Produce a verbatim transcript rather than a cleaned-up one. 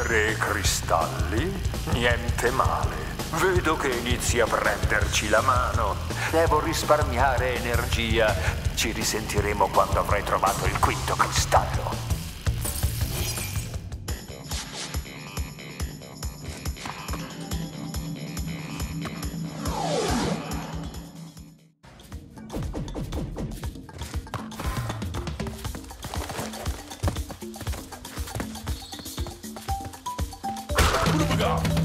Tre cristalli? Niente male. Vedo che inizi a prenderci la mano. Devo risparmiare energia. Ci risentiremo quando avrai trovato il quinto cristallo. Go!